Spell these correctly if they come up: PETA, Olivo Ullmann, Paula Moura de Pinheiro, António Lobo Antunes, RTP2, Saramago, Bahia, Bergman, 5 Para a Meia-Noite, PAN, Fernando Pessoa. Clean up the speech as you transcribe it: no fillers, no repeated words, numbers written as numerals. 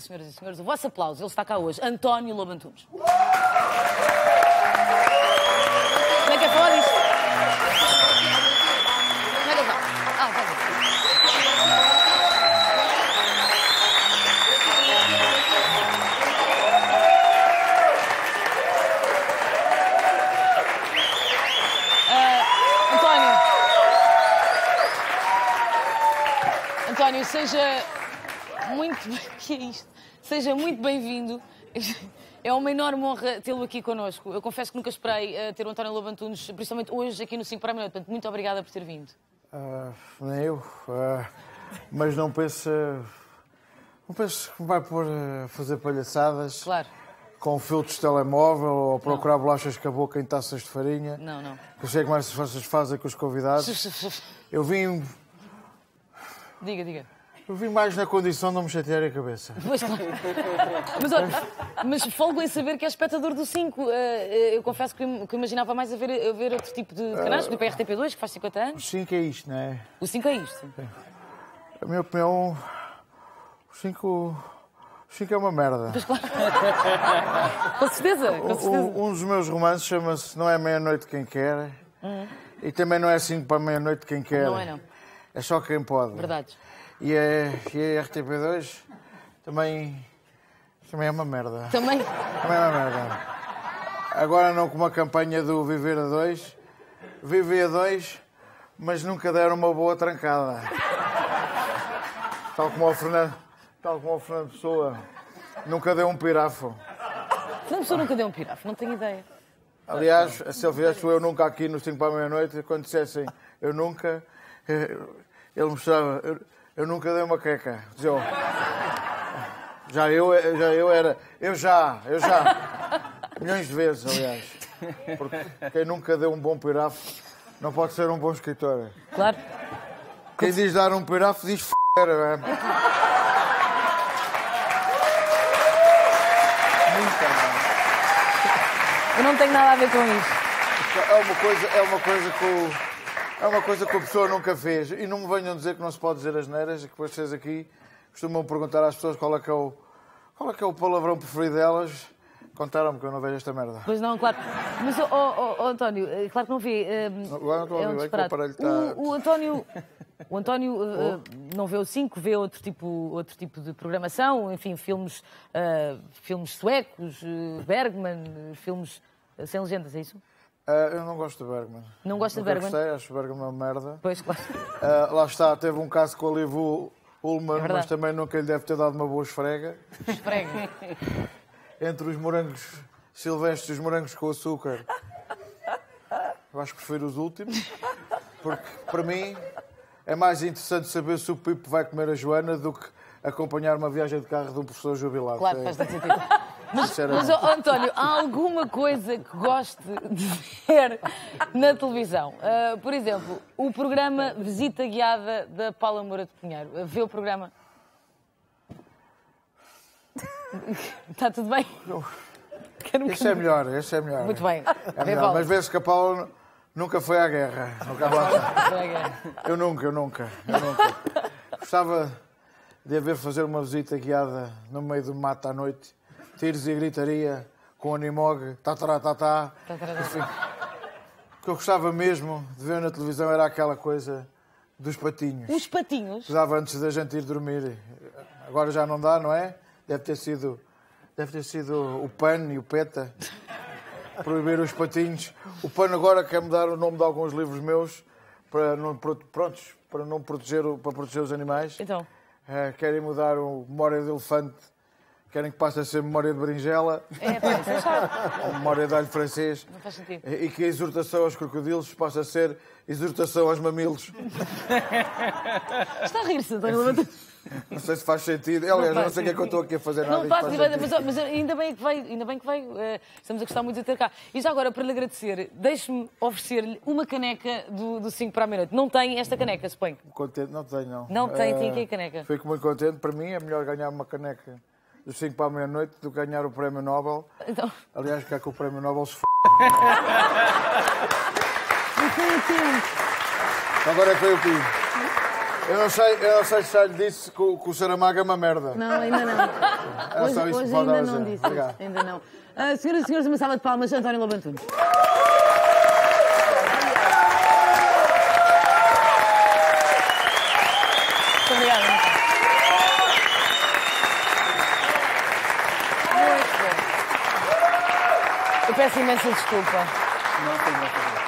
Senhoras e senhores, o vosso aplauso, ele está cá hoje, António Lobo Antunes. Como é que é falar disto? Como é que é falar? Ah, vai ver. António, seja muito bem-vindo. É uma enorme honra tê-lo aqui connosco. Eu confesso que nunca esperei ter o António Lobo Antunes, principalmente hoje, aqui no 5 para a Meia-Noite. Portanto, muito obrigada por ter vindo. Nem eu. Mas não penso que me vai pôr a fazer palhaçadas. Claro. Com filtros de telemóvel ou procurar bolachas com a boca em taças de farinha. Não, não. Eu sei como é que vocês fazem com os convidados. Eu vim... Diga. Eu vim mais na condição de não me chatear a cabeça. Pois, claro. Mas folgo em saber que é espectador do 5. Eu confesso que imaginava mais a ver outro tipo de canais, tipo a RTP2, que faz 50 anos. O 5 é isto, não é? O 5 é isto. Sim. A minha opinião, o 5 é uma merda. Pois, claro. Com certeza, com certeza. Um dos meus romances chama-se Não é Meia-Noite Quem Quer. Uhum. E também não é 5 para a meia-noite quem quer. Não é, não. É só quem pode. Verdade. E a RTP2 também é uma merda. Também é uma merda. Agora não como a campanha do Viver a 2. Viver a 2, mas nunca deram uma boa trancada. Tal como o Fernando Pessoa nunca deu um pirafo. Fernando Pessoa nunca deu um pirafo, não tenho ideia. Aliás, se ele fizesse Eu Nunca aqui no 5 para a meia-noite, quando dissessem Eu Nunca, ele mostrava... Eu nunca dei uma queca. Eu já. Milhões de vezes, aliás. Porque quem nunca deu um bom pirafo não pode ser um bom escritor. Claro. Quem diz dar um pirafo diz f***, velho. Eu não tenho nada a ver com isso. É uma coisa que o... É uma coisa que a pessoa nunca fez. E não me venham dizer que não se pode dizer asneiras, que vocês aqui costumam perguntar às pessoas qual é que é o palavrão preferido delas. Contaram-me que eu não vejo esta merda. Pois não, claro. Mas, António, claro que não vi. Agora não estou a ouvir bem, que o aparelho está... O António não vê o 5, vê outro tipo de programação, enfim, filmes suecos, Bergman, filmes sem legendas, é isso? Eu não gosto de Bergman. Não gosto de Bergman? Gostei, acho Bergman uma merda. Pois, claro. Lá está, teve um caso com o Olivo Ullmann, mas também nunca lhe deve ter dado uma boa esfrega. Esfrega. Entre os morangos silvestres e os morangos com açúcar, eu acho que prefiro os últimos, porque para mim é mais interessante saber se o Pipo vai comer a Joana do que acompanhar uma viagem de carro de um professor jubilado. Claro, faz tanto sentido. Mas António, há alguma coisa que goste de ver na televisão? Por exemplo, o programa Visita Guiada da Paula Moura de Pinheiro. Vê o programa? Está tudo bem? Esse é melhor. Muito bem. É melhor. Mas vê-se que a Paula nunca foi à guerra. Eu nunca. Gostava de haver fazer uma visita guiada no meio do mato à noite. Tiros e gritaria, com o animog, tá. Enfim, o que eu gostava mesmo de ver na televisão era aquela coisa dos patinhos. Os patinhos? Que dava antes da gente ir dormir. Agora já não dá, não é? Deve ter sido o PAN e o PETA proibir os patinhos. O PAN agora quer mudar o nome de alguns livros meus para proteger os animais. Então? Querem mudar o Memória de Elefante. Querem que passe a ser Memória de Berinjela, ou Memória de Alho Francês. Não faz sentido. E que a exortação aos crocodilos passe a ser exortação aos mamilos. Está a rir-se, António. Não sei se faz sentido. Aliás, não sei o que é que eu estou aqui a fazer. Não faz sentido. Mas ainda bem que veio. Estamos a gostar muito de ter cá. E já agora, para lhe agradecer, deixe-me oferecer-lhe uma caneca do 5 para a meia-noite. Não tem esta caneca, suponho? Contente, não tenho, não. Não tem, tem aqui a caneca. Fico muito contente. Para mim é melhor ganhar uma caneca dos 5 para a meia-noite do que ganhar o Prémio Nobel. Então... Aliás, quer que o Prémio Nobel se f***. Agora é que eu tive. Eu não sei se já lhe disse que o Saramago é uma merda. Não, ainda não. Hoje ainda não disse. Ainda não. Senhoras e senhores, uma salva de palmas, António Lobo Antunes. Muito obrigada. Muito bem. Eu peço imensa desculpa. Não tem nada.